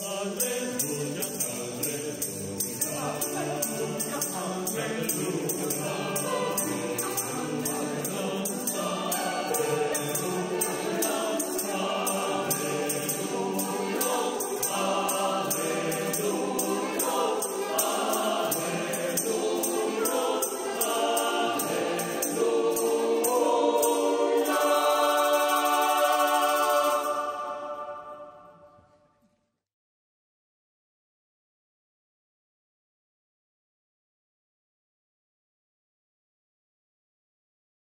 Amen.